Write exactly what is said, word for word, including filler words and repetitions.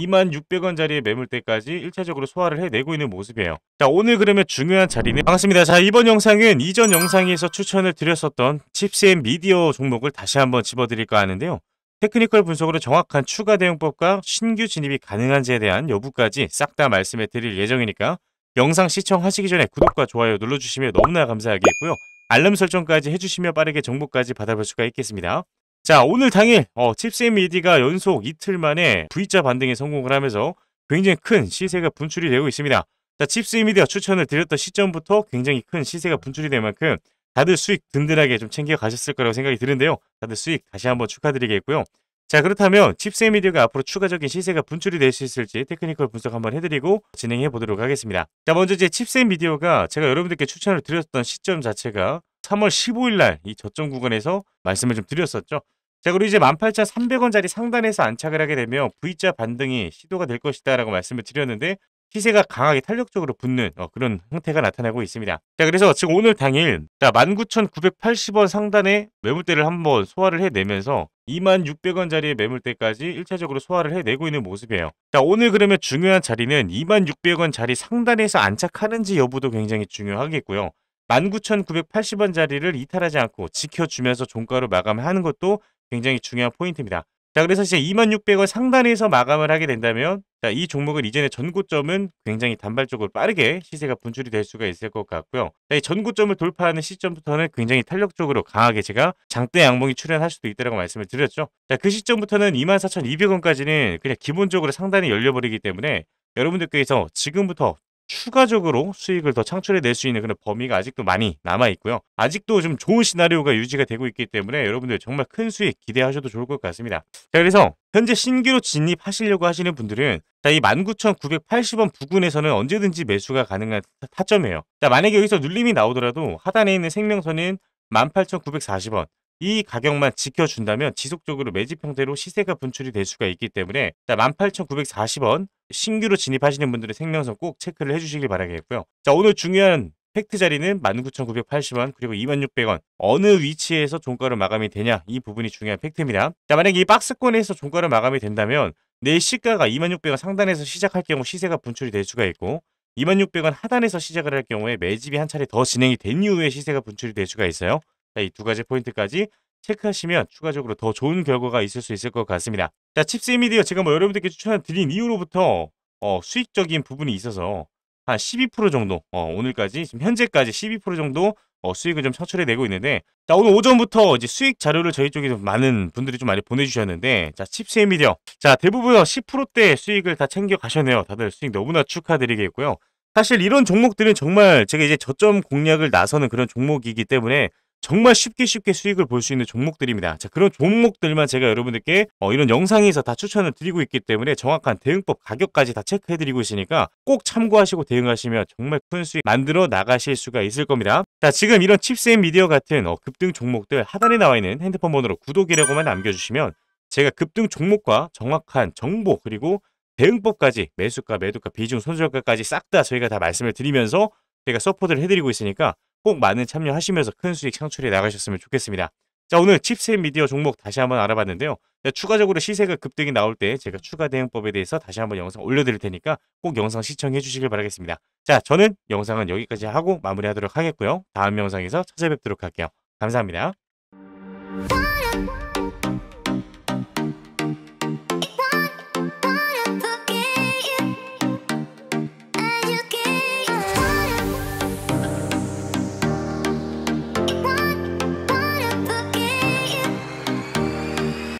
이만 육백 원짜리의 매물대까지 일차적으로 소화를 해내고 있는 모습이에요. 자, 오늘 그러면 중요한 자리는 반갑습니다. 자, 이번 영상은 이전 영상에서 추천을 드렸었던 칩스앤미디어 종목을 다시 한번 집어드릴까 하는데요. 테크니컬 분석으로 정확한 추가 대응법과 신규 진입이 가능한지에 대한 여부까지 싹 다 말씀해 드릴 예정이니까 영상 시청하시기 전에 구독과 좋아요 눌러주시면 너무나 감사하겠고요. 알람 설정까지 해주시면 빠르게 정보까지 받아볼 수가 있겠습니다. 자, 오늘 당일 어, 칩스앤미디어가 연속 이틀 만에 V자 반등에 성공을 하면서 굉장히 큰 시세가 분출이 되고 있습니다. 자, 칩스앤미디어 추천을 드렸던 시점부터 굉장히 큰 시세가 분출이 된 만큼 다들 수익 든든하게 좀 챙겨가셨을 거라고 생각이 드는데요. 다들 수익 다시 한번 축하드리겠고요. 자, 그렇다면 칩스앤미디어가 앞으로 추가적인 시세가 분출이 될 수 있을지 테크니컬 분석 한번 해드리고 진행해 보도록 하겠습니다. 자, 먼저 이제 칩스앤미디어가 제가 여러분들께 추천을 드렸던 시점 자체가 삼월 십오일날 이 저점 구간에서 말씀을 좀 드렸었죠. 자, 그리고 이제 만 팔천 삼백 원짜리 상단에서 안착을 하게 되면 V자 반등이 시도가 될 것이다 라고 말씀을 드렸는데 시세가 강하게 탄력적으로 붙는 어, 그런 형태가 나타나고 있습니다. 자, 그래서 지금 오늘 당일 자, 만 구천 구백 팔십 원 상단의 매물대를 한번 소화를 해내면서 이만 육백 원짜리의 매물대까지 일차적으로 소화를 해내고 있는 모습이에요. 자, 오늘 그러면 중요한 자리는 이만 육백 원짜리 상단에서 안착하는지 여부도 굉장히 중요하겠고요. 만 구천 구백 팔십 원짜리를 이탈하지 않고 지켜주면서 종가로 마감하는 것도 굉장히 중요한 포인트입니다. 자, 그래서 이제 이만 육백 원 상단에서 마감을 하게 된다면 자, 이 종목은 이전의 전고점은 굉장히 단발적으로 빠르게 시세가 분출이 될 수가 있을 것 같고요. 자, 이 전고점을 돌파하는 시점부터는 굉장히 탄력적으로 강하게 제가 장대 양봉이 출현할 수도 있다고 말씀을 드렸죠. 자, 그 시점부터는 이만 사천 이백 원까지는 그냥 기본적으로 상단이 열려버리기 때문에 여러분들께서 지금부터 추가적으로 수익을 더 창출해낼 수 있는 그런 범위가 아직도 많이 남아있고요. 아직도 좀 좋은 시나리오가 유지가 되고 있기 때문에 여러분들 정말 큰 수익 기대하셔도 좋을 것 같습니다. 자, 그래서 현재 신규로 진입하시려고 하시는 분들은 자, 이 만 구천 구백 팔십 원 부근에서는 언제든지 매수가 가능한 타점이에요. 자, 만약에 여기서 눌림이 나오더라도 하단에 있는 생명선은 만 팔천 구백 사십 원 이 가격만 지켜준다면 지속적으로 매집 형태로 시세가 분출이 될 수가 있기 때문에 자, 만 팔천 구백 사십 원 신규로 진입하시는 분들의 생명선 꼭 체크를 해주시길 바라겠고요. 자, 오늘 중요한 팩트 자리는 만 구천 구백 팔십 원 그리고 이만 육백 원 어느 위치에서 종가로 마감이 되냐 이 부분이 중요한 팩트입니다. 자, 만약에 이 박스권에서 종가로 마감이 된다면 내 시가가 이만 육백 원 상단에서 시작할 경우 시세가 분출이 될 수가 있고 이만 육백 원 하단에서 시작을 할 경우에 매집이 한 차례 더 진행이 된 이후에 시세가 분출이 될 수가 있어요. 자, 이 두 가지 포인트까지 체크하시면 추가적으로 더 좋은 결과가 있을 수 있을 것 같습니다. 자, 칩스앤미디어 제가 뭐 여러분들께 추천드린 이후로부터 어, 수익적인 부분이 있어서 한 십이 퍼센트 정도 어, 오늘까지 지금 현재까지 십이 퍼센트 정도 어, 수익을 좀 창출해내고 있는데 자, 오늘 오전부터 이제 수익 자료를 저희 쪽에 좀 많은 분들이 좀 많이 보내주셨는데 자, 칩스앤미디어 자, 대부분 십 퍼센트대 수익을 다 챙겨 가셨네요. 다들 수익 너무나 축하드리겠고요. 사실 이런 종목들은 정말 제가 이제 저점 공략을 나서는 그런 종목이기 때문에 정말 쉽게 쉽게 수익을 볼 수 있는 종목들입니다. 자, 그런 종목들만 제가 여러분들께 어, 이런 영상에서 다 추천을 드리고 있기 때문에 정확한 대응법 가격까지 다 체크해드리고 있으니까 꼭 참고하시고 대응하시면 정말 큰 수익 만들어 나가실 수가 있을 겁니다. 자, 지금 이런 칩스앤미디어 같은 어, 급등 종목들 하단에 나와 있는 핸드폰 번호로 구독이라고만 남겨주시면 제가 급등 종목과 정확한 정보 그리고 대응법까지 매수가, 매도가, 비중, 손절가까지 싹 다 저희가 다 말씀을 드리면서 제가 서포트를 해드리고 있으니까 꼭 많은 참여하시면서 큰 수익 창출해 나가셨으면 좋겠습니다. 자, 오늘 칩스앤미디어 종목 다시 한번 알아봤는데요. 자, 추가적으로 시세가 급등이 나올 때 제가 추가 대응법에 대해서 다시 한번 영상 올려드릴 테니까 꼭 영상 시청해 주시길 바라겠습니다. 자, 저는 영상은 여기까지 하고 마무리하도록 하겠고요. 다음 영상에서 찾아뵙도록 할게요. 감사합니다.